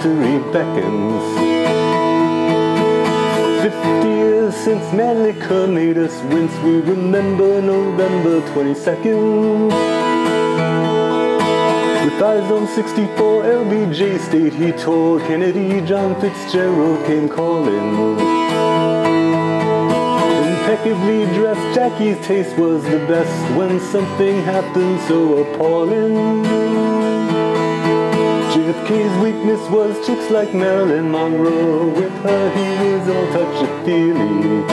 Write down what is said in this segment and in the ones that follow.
history beckons. 50 years since Malika made us rinse, we remember November 22nd. With eyes on 64, LBJ stayed, he tore Kennedy, John Fitzgerald came calling. Impeccably dressed, Jackie's taste was the best when something happened so appalling. JFK's weakness was chicks like Marilyn Monroe. With her, he was all touchy-feely.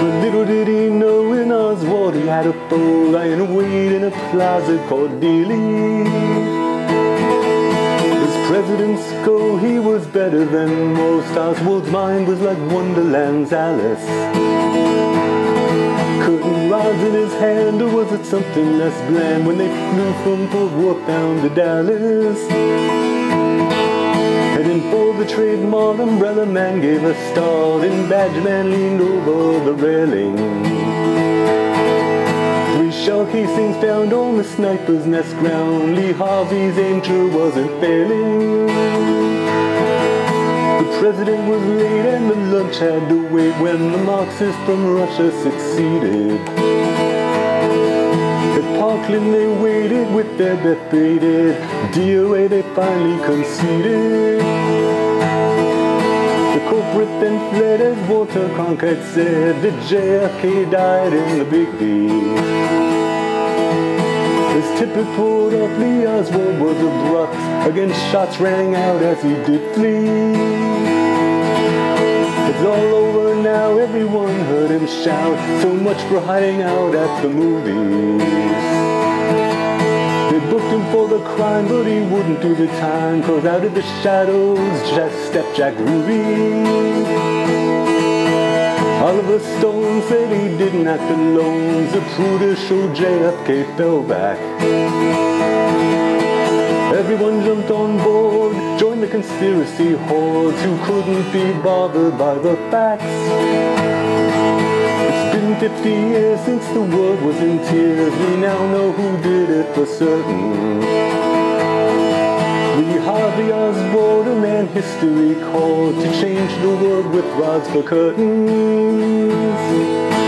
But little did he know, in Oswald he had a foe lying await in a plaza called Dealey. Presidents go, he was better than most. Oswald's mind was like Wonderland's Alice. Curtain rods in his hand, or was it something less bland when they flew from Fort Worth down to Dallas? Heading for the Trade Mart, Umbrella Man gave a start, and Badge Man leaned over the railing. Shell casings found on the sniper's nest ground. Lee Harvey's aim sure wasn't failing. The president was late and the lunch had to wait when the Marxists from Russia succeeded. At Parkland they waited with their death baited. DOA they finally conceded. Corporate then fled, as Walter Cronkite said, that JFK died in the Big D. As Tippit pulled up, Lee Oswald was abrupt. Again, shots rang out as he did flee. It's all over now, everyone heard him shout, so much for hiding out at the movies. They booked him for the crime, but he wouldn't do the time, 'cause out of the shadows just stepped Jack Ruby. Oliver Stone said he didn't act alone. Zapruder showed JFK fell back. Everyone jumped on board, joined the conspiracy hordes who couldn't be bothered by the facts. 50 years since the world was in tears, we now know who did it for certain. Lee Harvey Oswald, a man history called to change the world with rods for curtains.